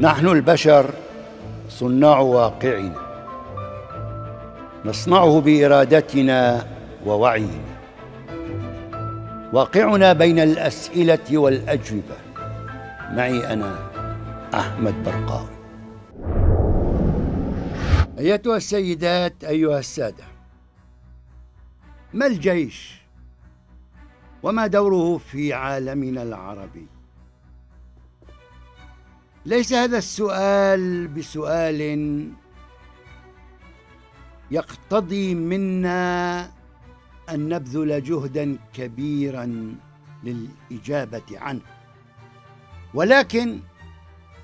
نحن البشر صناع واقعنا، نصنعه بإرادتنا ووعينا. واقعنا بين الأسئلة والأجوبة. معي أنا أحمد برقاوي. أيتها السيدات، أيها السادة، ما الجيش؟ وما دوره في عالمنا العربي؟ ليس هذا السؤال بسؤال يقتضي منا أن نبذل جهداً كبيراً للإجابة عنه، ولكن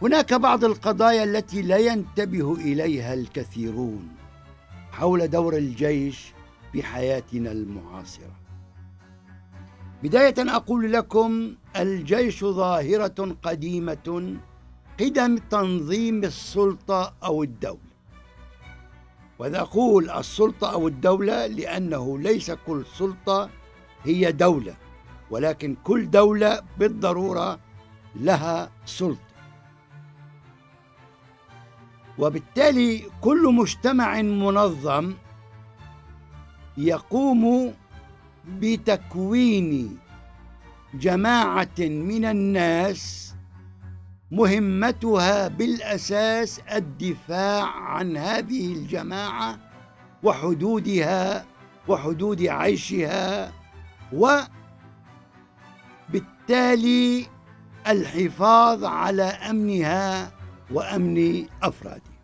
هناك بعض القضايا التي لا ينتبه إليها الكثيرون حول دور الجيش في حياتنا المعاصرة. بداية أقول لكم: الجيش ظاهرة قديمة قدم تنظيم السلطة أو الدولة. وإذا أقول السلطة أو الدولة لأنه ليس كل سلطة هي دولة، ولكن كل دولة بالضرورة لها سلطة، وبالتالي كل مجتمع منظم يقوم بتكوين جماعة من الناس مهمتها بالأساس الدفاع عن هذه الجماعة وحدودها وحدود عيشها، وبالتالي الحفاظ على أمنها وأمن أفرادها.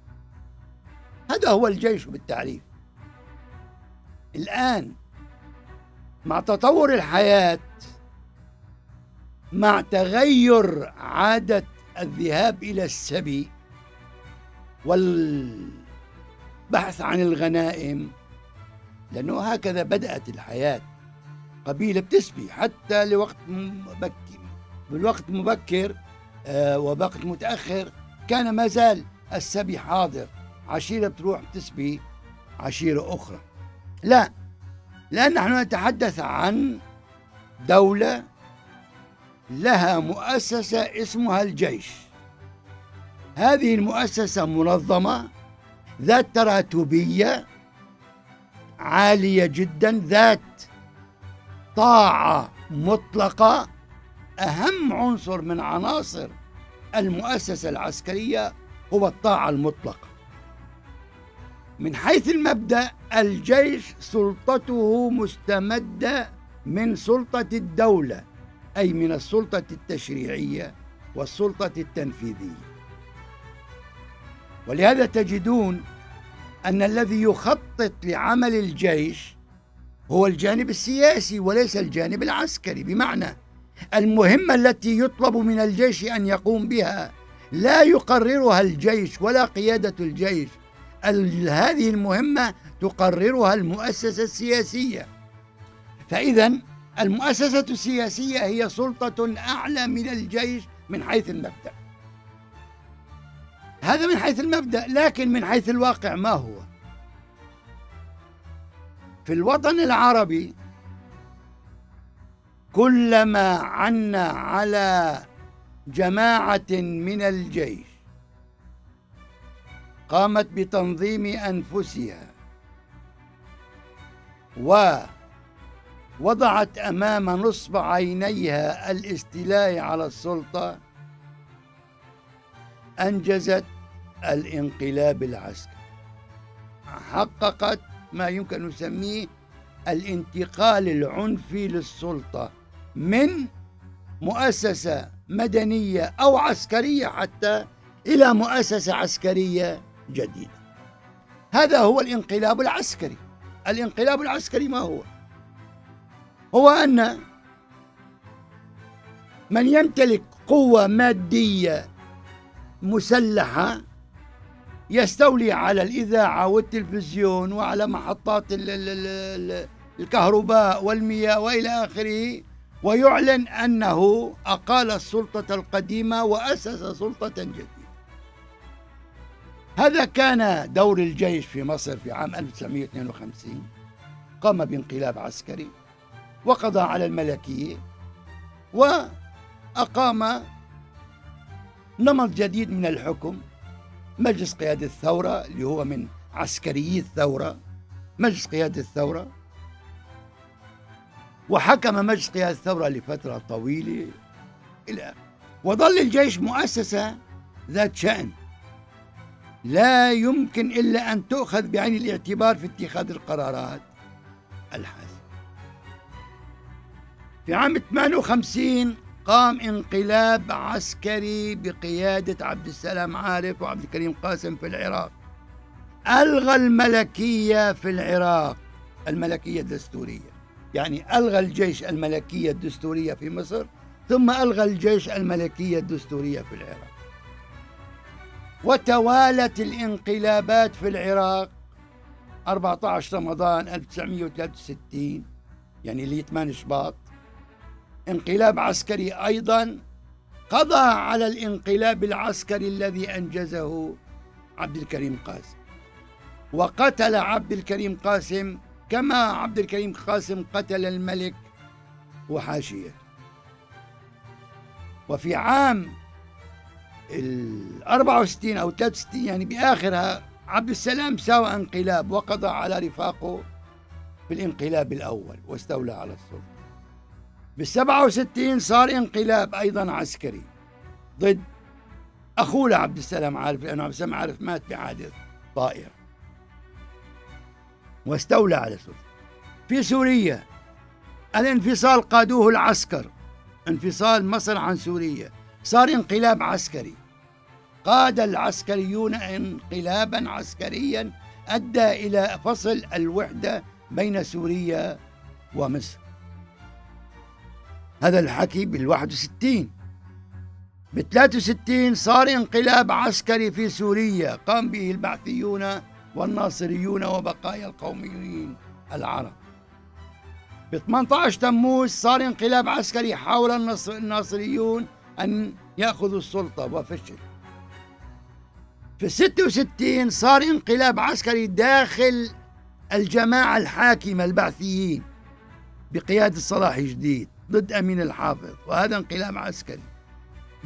هذا هو الجيش بالتعريف. الآن مع تطور الحياة، مع تغير عادة الذهاب إلى السبي والبحث عن الغنائم، لأنه هكذا بدأت الحياة. قبيلة بتسبي حتى لوقت مبكر، بالوقت مبكر ووقت متأخر كان ما زال السبي حاضر. عشيرة بتروح بتسبي عشيرة أخرى، لا، لأن نحن نتحدث عن دولة لها مؤسسة اسمها الجيش. هذه المؤسسة منظمة ذات تراتبية عالية جدا، ذات طاعة مطلقة. أهم عنصر من عناصر المؤسسة العسكرية هو الطاعة المطلقة. من حيث المبدأ، الجيش سلطته مستمدة من سلطة الدولة، أي من السلطة التشريعية والسلطة التنفيذية. ولهذا تجدون أن الذي يخطط لعمل الجيش هو الجانب السياسي وليس الجانب العسكري، بمعنى المهمة التي يطلب من الجيش أن يقوم بها لا يقررها الجيش ولا قيادة الجيش. هذه المهمة تقررها المؤسسة السياسية. فإذا المؤسسة السياسية هي سلطة أعلى من الجيش من حيث المبدأ. هذا من حيث المبدأ، لكن من حيث الواقع ما هو؟ في الوطن العربي كلما عنا على جماعة من الجيش قامت بتنظيم أنفسها ووضعت أمام نصب عينيها الاستيلاء على السلطة، أنجزت الانقلاب العسكري، حققت ما يمكن أن نسميه الانتقال العنفي للسلطة من مؤسسة مدنية أو عسكرية حتى إلى مؤسسة عسكرية جديدة. هذا هو الانقلاب العسكري. الانقلاب العسكري ما هو؟ هو أن من يمتلك قوة مادية مسلحة يستولي على الإذاعة والتلفزيون وعلى محطات الكهرباء والمياه وإلى آخره، ويعلن أنه أقال السلطة القديمة وأسس سلطة جديدة. هذا كان دور الجيش في مصر في عام 1952. قام بانقلاب عسكري وقضى على الملكية وأقام نمط جديد من الحكم، مجلس قيادة الثورة اللي هو من عسكريي الثورة، مجلس قيادة الثورة، وحكم مجلس قيادة الثورة لفترة طويلة إلى، وظل الجيش مؤسسة ذات شأن لا يمكن إلا أن تؤخذ بعين الاعتبار في اتخاذ القرارات الحاسمة. في عام 58 قام انقلاب عسكري بقيادة عبد السلام عارف وعبد الكريم قاسم في العراق، ألغى الملكية في العراق، الملكية الدستورية، يعني ألغى الجيش الملكية الدستورية في مصر ثم ألغى الجيش الملكية الدستورية في العراق. وتوالت الانقلابات في العراق 14 رمضان 1963 يعني اللي 8 شباط، انقلاب عسكري أيضا قضى على الانقلاب العسكري الذي أنجزه عبد الكريم قاسم، وقتل عبد الكريم قاسم كما عبد الكريم قاسم قتل الملك وحاشية. وفي عام 64 أو 63 يعني بآخرها عبد السلام ساوى انقلاب وقضى على رفاقه في الانقلاب الأول واستولى على السلطة. بال67 صار انقلاب أيضا عسكري ضد أخوه عبد السلام عارف، لأنه عبد السلام عارف مات بحادث طائرة واستولى على السلطة. في سوريا الانفصال قادوه العسكر، انفصال مصر عن سوريا صار انقلاب عسكري، قاد العسكريون انقلابا عسكريا أدى إلى فصل الوحدة بين سوريا ومصر. هذا الحكي بال61. بال63 صار انقلاب عسكري في سوريا قام به البعثيون والناصريون وبقايا القوميين العرب. ب18 تموز صار انقلاب عسكري حاول الناصريون أن يأخذوا السلطة وفشل. في 66 صار انقلاب عسكري داخل الجماعة الحاكمة البعثيين بقيادة صلاح جديد ضد أمين الحافظ، وهذا انقلاب عسكري.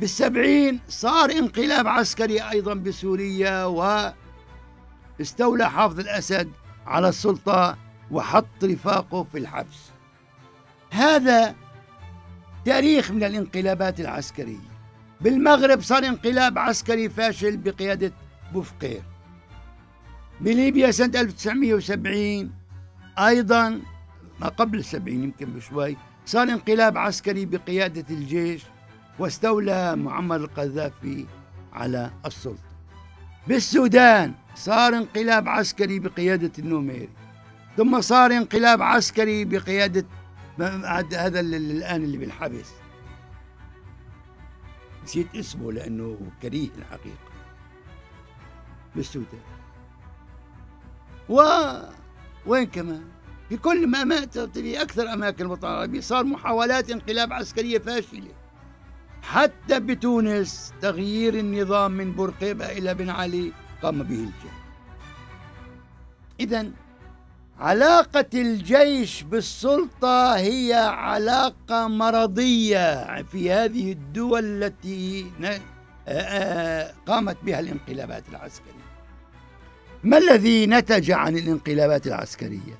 بال70 صار انقلاب عسكري أيضا بسوريا واستولى حافظ الأسد على السلطة وحط رفاقه في الحبس. هذا تاريخ من الانقلابات العسكرية. بالمغرب صار انقلاب عسكري فاشل بقيادة بوفقير. بليبيا سنة 1970 أيضا ما قبل 70 يمكن بشوي صار انقلاب عسكري بقيادة الجيش واستولى معمر القذافي على السلطة. بالسودان صار انقلاب عسكري بقيادة النميري، ثم صار انقلاب عسكري بقيادة هذا الآن اللي بالحبس نسيت اسمه لأنه كريه الحقيقة بالسودان. وين كمان في كل ما مات في أكثر أماكن الوطن العربي صار محاولات انقلاب عسكرية فاشلة. حتى بتونس تغيير النظام من بورقيبة إلى بن علي قام به الجيش. إذن علاقة الجيش بالسلطة هي علاقة مرضية في هذه الدول التي قامت بها الانقلابات العسكرية. ما الذي نتج عن الانقلابات العسكرية؟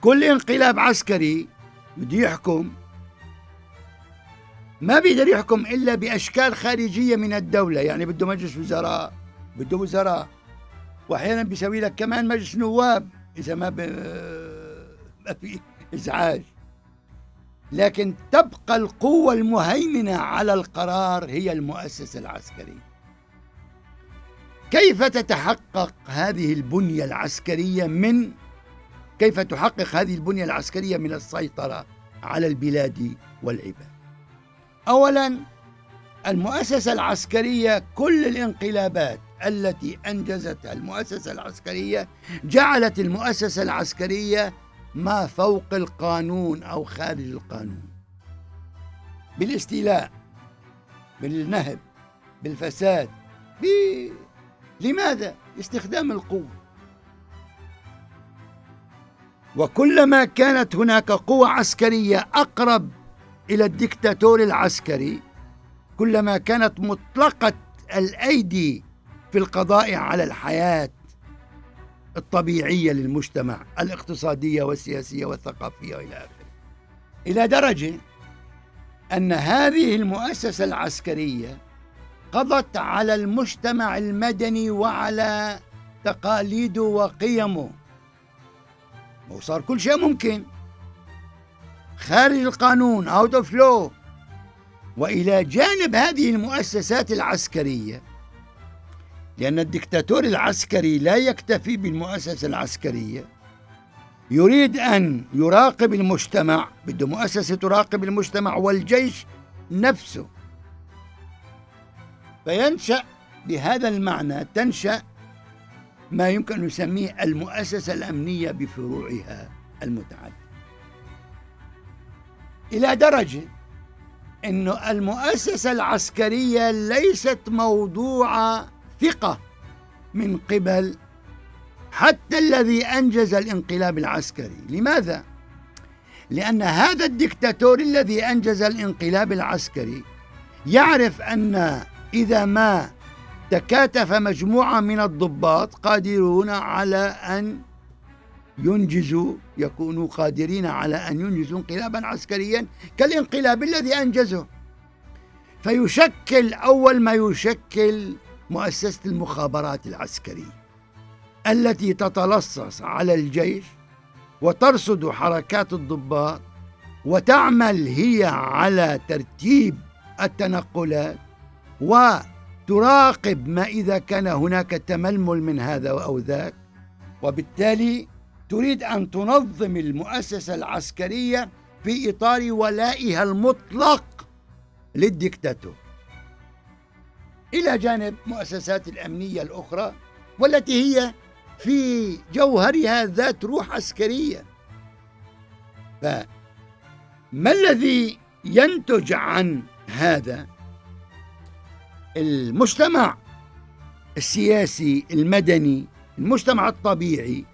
كل انقلاب عسكري بده يحكم، ما بيقدر يحكم إلا بأشكال خارجية من الدولة، يعني بده مجلس وزراء، بده وزراء، واحيانا بيسوي لك كمان مجلس نواب اذا ما في ازعاج. لكن تبقى القوة المهيمنة على القرار هي المؤسسة العسكرية. كيف تتحقق هذه البنية العسكرية من كيف تحقق هذه البنية العسكرية من السيطرة على البلاد والعباد؟ أولا المؤسسة العسكرية، كل الانقلابات التي أنجزتها المؤسسة العسكرية جعلت المؤسسة العسكرية ما فوق القانون أو خارج القانون، بالاستيلاء، بالنهب، بالفساد، لماذا؟ استخدام القوة. وكلما كانت هناك قوة عسكرية أقرب إلى الدكتاتور العسكري كلما كانت مطلقة الأيدي في القضاء على الحياة الطبيعية للمجتمع، الاقتصادية والسياسية والثقافية وإلى آخره، إلى درجة أن هذه المؤسسة العسكرية قضت على المجتمع المدني وعلى تقاليده وقيمه، وصار كل شيء ممكن خارج القانون out of law. وإلى جانب هذه المؤسسات العسكرية، لأن الدكتاتور العسكري لا يكتفي بالمؤسسة العسكرية، يريد أن يراقب المجتمع، بده مؤسسة تراقب المجتمع والجيش نفسه. فينشأ بهذا المعنى، تنشأ ما يمكن أن نسميه المؤسسة الأمنية بفروعها المتعددة، إلى درجة أن المؤسسة العسكرية ليست موضوع ثقة من قبل حتى الذي أنجز الانقلاب العسكري. لماذا؟ لأن هذا الدكتاتور الذي أنجز الانقلاب العسكري يعرف أن إذا ما تكاتف مجموعة من الضباط قادرون على أن ينجزوا، يكونوا قادرين على أن ينجزوا انقلابا عسكريا كالانقلاب الذي أنجزه، فيشكل أول ما يشكل مؤسسة المخابرات العسكرية التي تتلصص على الجيش وترصد حركات الضباط، وتعمل هي على ترتيب التنقلات، وتراقب ما إذا كان هناك تململ من هذا أو ذاك. وبالتالي تريد أن تنظم المؤسسة العسكرية في إطار ولائها المطلق للدكتاتور، إلى جانب مؤسسات الأمنية الأخرى والتي هي في جوهرها ذات روح عسكرية. فما الذي ينتج عن هذا؟ المجتمع السياسي المدني، المجتمع الطبيعي،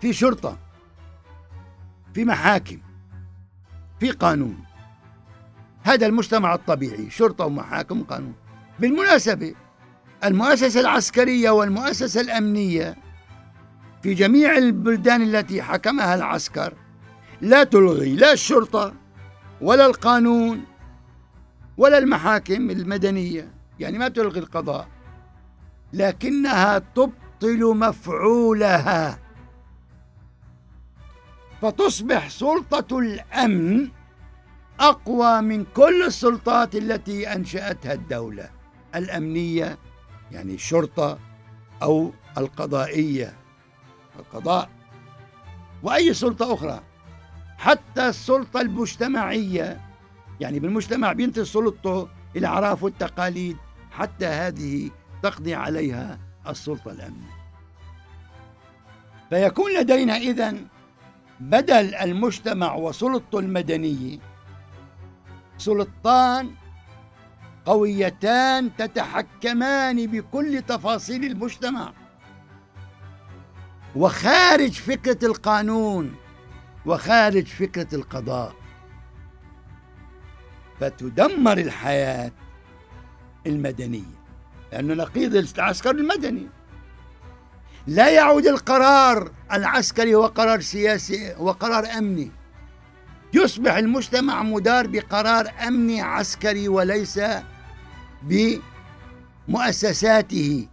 في شرطة، في محاكم، في قانون. هذا المجتمع الطبيعي، شرطة ومحاكم وقانون. بالمناسبة المؤسسة العسكرية والمؤسسة الأمنية في جميع البلدان التي حكمها العسكر لا تلغي لا الشرطة ولا القانون ولا المحاكم المدنية، يعني ما تلغي القضاء، لكنها تبطل مفعولها، فتصبح سلطة الأمن أقوى من كل السلطات التي أنشأتها الدولة الأمنية، يعني الشرطة أو القضائية، القضاء وأي سلطة أخرى، حتى السلطة المجتمعية. يعني بالمجتمع بينتهي سلطته الأعراف والتقاليد، حتى هذه تقضي عليها السلطة الأمنية. فيكون لدينا إذن بدل المجتمع وسلطته المدنية سلطتان قويتان تتحكمان بكل تفاصيل المجتمع، وخارج فكرة القانون وخارج فكرة القضاء، فتدمر الحياة المدنية، لأنه نقيض العسكر المدني. لا يعود القرار العسكري هو قرار سياسي وقرار أمني، يصبح المجتمع مدار بقرار أمني عسكري وليس بمؤسساته.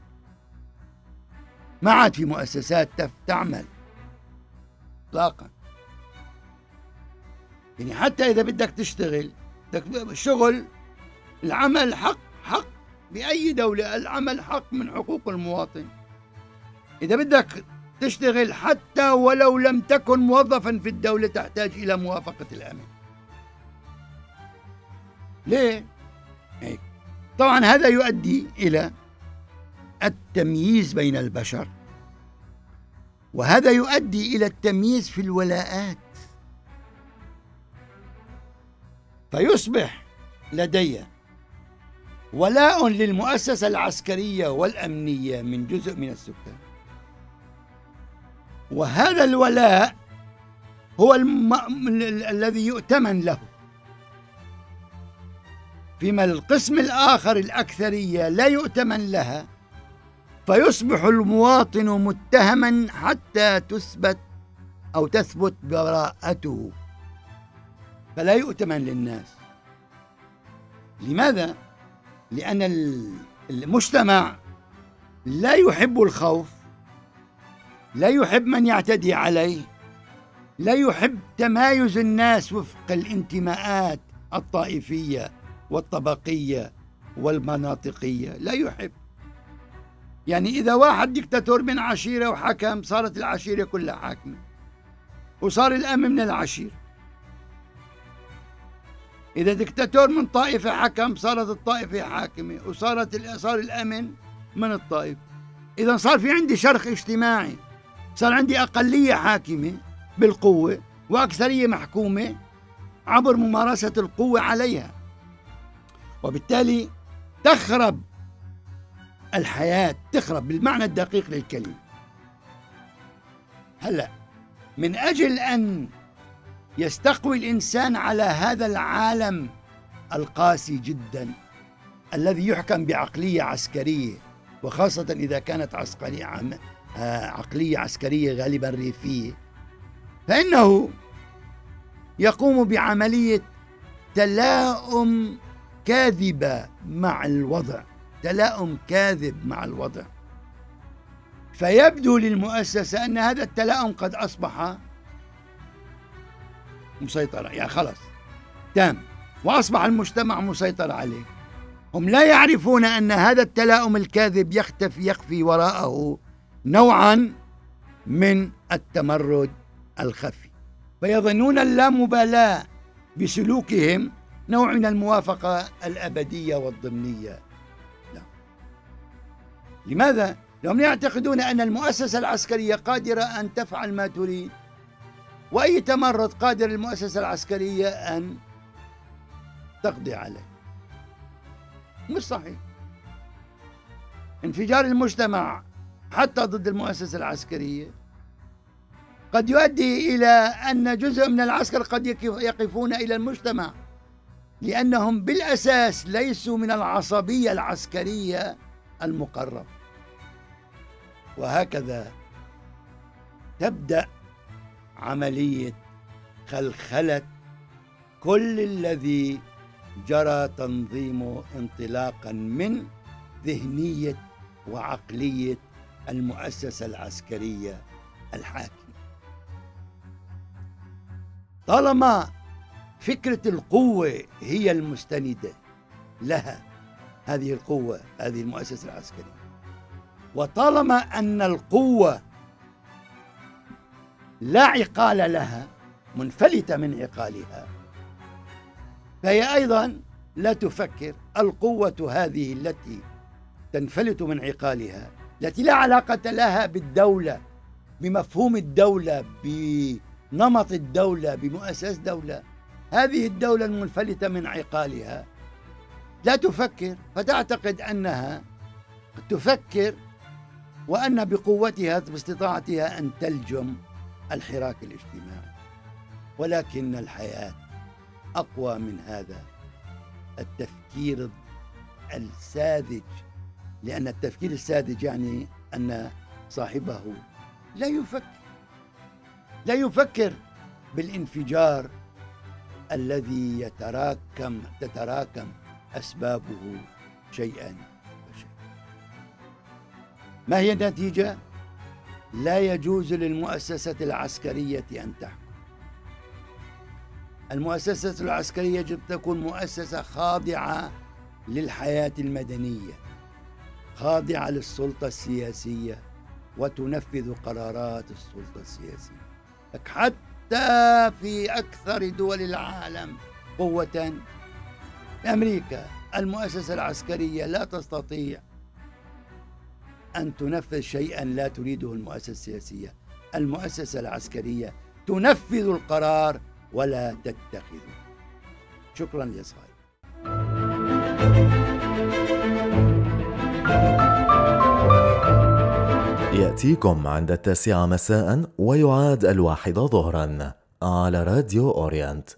ما عاد في مؤسسات تعمل إطلاقا، يعني حتى إذا بدك تشتغل الشغل، العمل حق بأي دولة، العمل حق من حقوق المواطن. إذا بدك تشتغل حتى ولو لم تكن موظفاً في الدولة تحتاج إلى موافقة الأمن. ليه؟ هيك. طبعاً هذا يؤدي إلى التمييز بين البشر، وهذا يؤدي إلى التمييز في الولاءات، فيصبح لدي ولاء للمؤسسة العسكرية والأمنية من جزء من السكان، وهذا الولاء هو الذي يؤتمن له. فيما القسم الآخر الأكثرية لا يؤتمن لها، فيصبح المواطن متهما حتى تثبت أو تثبت براءته، فلا يؤتمن للناس. لماذا؟ لأن المجتمع لا يحب الخوف، لا يحب من يعتدي عليه، لا يحب تمايز الناس وفق الانتماءات الطائفية والطبقية والمناطقية، لا يحب. يعني إذا واحد ديكتاتور من عشيرة وحكم، صارت العشيرة كلها حاكمة، وصار الأمن من العشيرة. إذا ديكتاتور من طائفة حكم، صارت الطائفة حاكمة، صار الأمن من الطائفة. إذا صار في عندي شرخ اجتماعي، صار عندي أقلية حاكمة بالقوة وأكثرية محكومة عبر ممارسة القوة عليها، وبالتالي تخرب الحياة، تخرب بالمعنى الدقيق للكلمة. هلأ من أجل أن يستقوي الإنسان على هذا العالم القاسي جدا الذي يحكم بعقلية عسكرية، وخاصة إذا كانت عقلية عسكرية غالبا ريفية، فإنه يقوم بعملية تلاؤم كاذبة مع الوضع، تلاؤم كاذب مع الوضع. فيبدو للمؤسسة أن هذا التلاؤم قد أصبح مسيطرة، يعني خلص تام، وأصبح المجتمع مسيطر عليه. هم لا يعرفون أن هذا التلاؤم الكاذب يخفي وراءه نوعا من التمرد الخفي، فيظنون اللامبالاة بسلوكهم نوع من الموافقة الأبدية والضمنية. لا. لماذا؟ لهم يعتقدون أن المؤسسة العسكرية قادرة أن تفعل ما تريد، وأي تمرد قادر المؤسسة العسكرية أن تقضي عليه. مش صحيح. انفجار المجتمع حتى ضد المؤسسة العسكرية قد يؤدي إلى أن جزء من العسكر قد يقفون إلى المجتمع، لأنهم بالأساس ليسوا من العصبية العسكرية المقرب. وهكذا تبدأ عملية خلخلة كل الذي جرى تنظيمه انطلاقا من ذهنية وعقلية المؤسسة العسكرية الحاكمة. طالما فكرة القوة هي المستندة لها هذه القوة، هذه المؤسسة العسكرية، وطالما أن القوة لا عقال لها، منفلتة من عقالها، فهي أيضا لا تفكر. القوة هذه التي تنفلت من عقالها، التي لا علاقة لها بالدولة، بمفهوم الدولة، بنمط الدولة، بمؤسس دولة، هذه الدولة المنفلتة من عقالها لا تفكر، فتعتقد أنها تفكر وأن بقوتها باستطاعتها أن تلجم الحراك الاجتماعي. ولكن الحياة أقوى من هذا التفكير الساذج، لأن التفكير الساذج يعني أن صاحبه لا يفكر، لا يفكر بالانفجار الذي تتراكم أسبابه شيئا فشيئا. ما هي النتيجة؟ لا يجوز للمؤسسة العسكرية أن تحكم. المؤسسة العسكرية يجب تكون مؤسسة خاضعة للحياة المدنية، خاضعة للسلطة السياسية، وتنفذ قرارات السلطة السياسية. حتى في أكثر دول العالم قوة، أمريكا، المؤسسة العسكرية لا تستطيع أن تنفذ شيئا لا تريده المؤسسة السياسية. المؤسسة العسكرية تنفذ القرار ولا تتخذه. شكرا يا صاحبي. يأتيكم عند 9 مساء ويعاد 1 ظهرا على راديو أورينت.